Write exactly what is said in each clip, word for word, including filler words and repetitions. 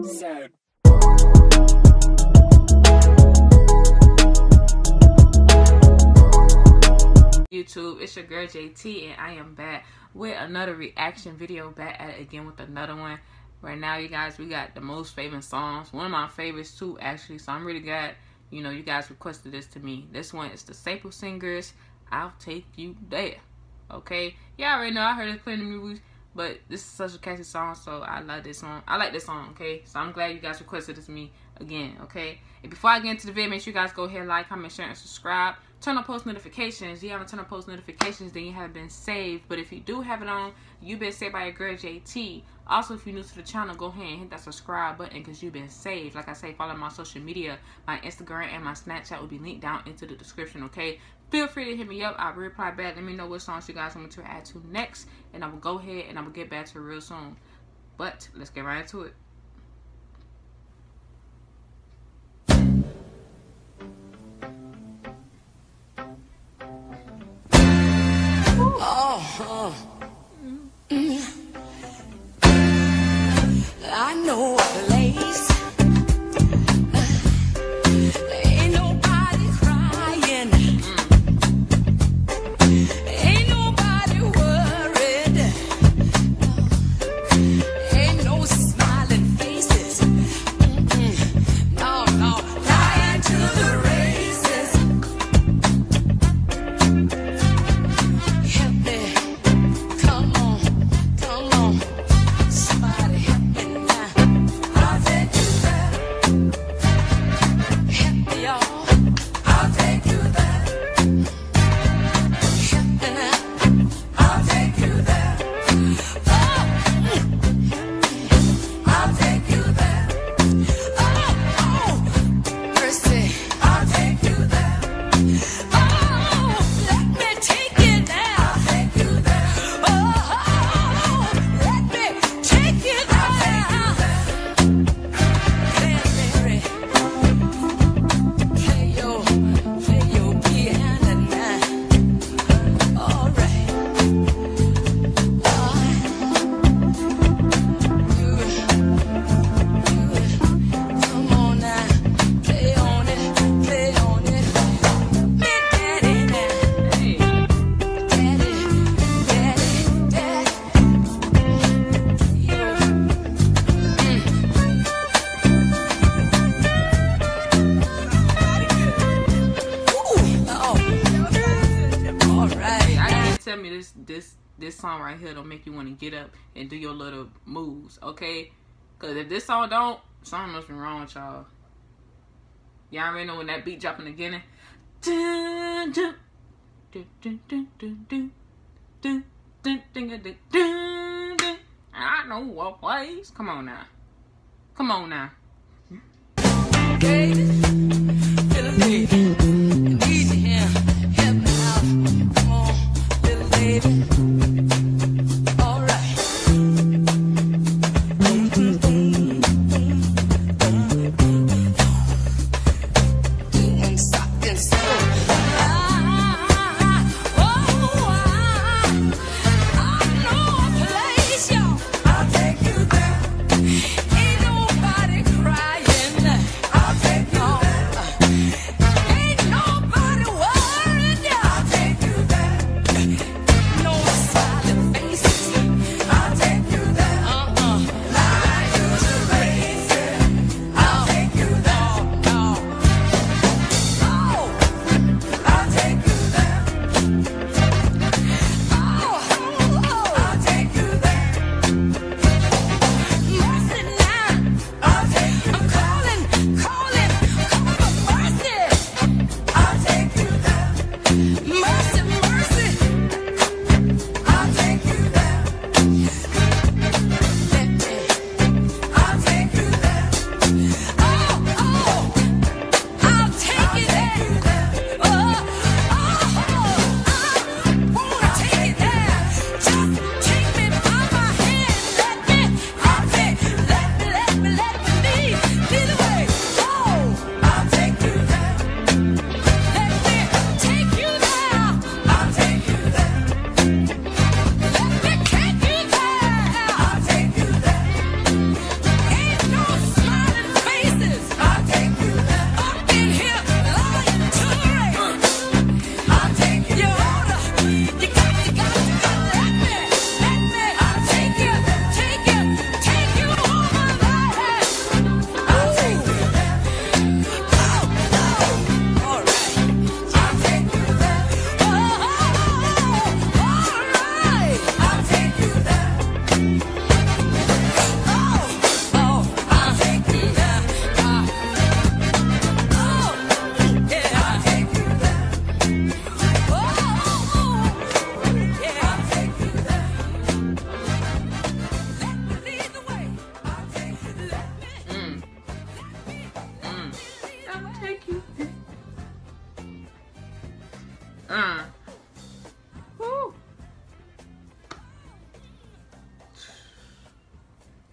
Sad. YouTube, it's your girl J T and I am back with another reaction video, back at it again with another one. Right now, you guys, we got the most favorite songs, one of my favorites too actually, so I'm really glad, you know, you guys requested this to me. This one is the Staples Singers, I'll Take You There. Okay, y'all already know I heard it plenty of movies, but this is such a catchy song, so I love this song. I like this song, okay? So I'm glad you guys requested this to me again, okay? And before I get into the video, make sure you guys go ahead, like, comment, share, and subscribe. Turn on post notifications. If you haven't turned on post notifications, then you haven't been saved. But if you do have it on, you've been saved by your girl J T. Also, if you're new to the channel, go ahead and hit that subscribe button because you've been saved. Like I say, follow my social media. My Instagram and my Snapchat will be linked down into the description, okay? Feel free to hit me up. I'll reply back. Let me know what songs you guys want me to add to next. And I will go ahead and I will get back to it real soon. But let's get right into it. Oh, mm. I know a place. Uh, ain't nobody crying. Mm. Ain't nobody worried. No. Ain't no smiling faces. Mm-mm. No, no, flying to the races. Help me. Me this this this song right here don't make you want to get up and do your little moves, okay? Because if this song don't, something must be wrong with y'all. Y'all already know when that beat dropping again. I know what plays. Come on now, come on now. Ain't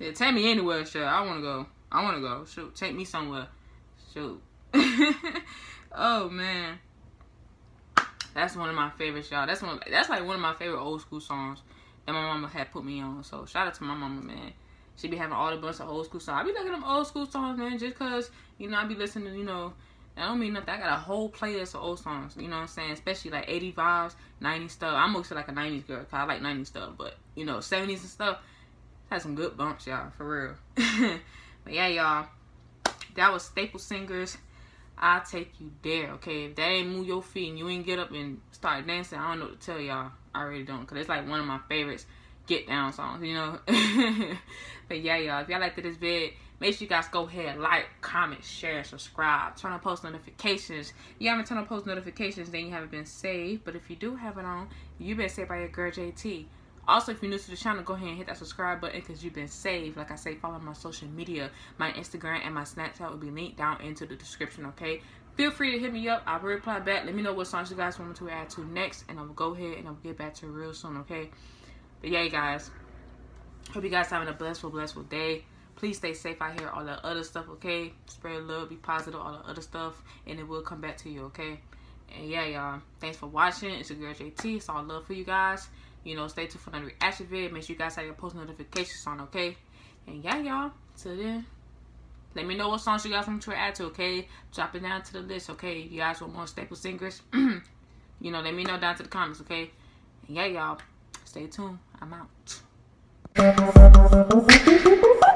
Shit, take me anywhere, shit. I wanna go. I wanna go. Shoot, take me somewhere. Shoot. Oh man, that's one of my favorites, y'all. That's one. That's like one of my favorite old school songs that my mama had put me on. So shout out to my mama, man. She be having all the bunch of old school songs. I be looking at them old school songs, man, just cause, you know, I be listening, you know. I don't mean nothing. I got a whole playlist of old songs. You know what I'm saying? Especially like eighties vibes, nineties stuff. I'm mostly like a nineties girl, cause I like nineties stuff. But you know, seventies and stuff had some good bumps, y'all, for real. But yeah, y'all, that was Staples Singers, I'll Take You There. Okay, if that ain't move your feet and you ain't get up and start dancing, I don't know what to tell y'all. I really don't, cause it's like one of my favorites get down songs, you know. But yeah, y'all, if y'all liked this vid, make sure you guys go ahead, like, comment, share, subscribe, turn on post notifications. You haven't turned on post notifications, then you haven't been saved. But if you do have it on, you've been saved by your girl J T. Also, if you're new to the channel, go ahead and hit that subscribe button because you've been saved. Like I say, follow my social media. My Instagram and my Snapchat will be linked down into the description, okay? Feel free to hit me up. I'll reply back. Let me know what songs you guys want me to add to next, and I'll go ahead and I'll get back to it real soon, okay? But yeah, you guys, hope you guys are having a blessful, blessful day. Please stay safe out here, all that other stuff, okay? Spread love, be positive, all the other stuff, and it will come back to you, okay? And yeah, y'all, thanks for watching. It's your girl J T. It's all love for you guys. You know, stay tuned for another reaction vid. Make sure you guys have your post notifications on, okay? And yeah, y'all, till then, let me know what songs you guys want to add to, okay? Drop it down to the list, okay? If you guys want more Staples Singers, you know, let me know down to the comments, okay? And yeah, y'all, stay tuned. I'm out.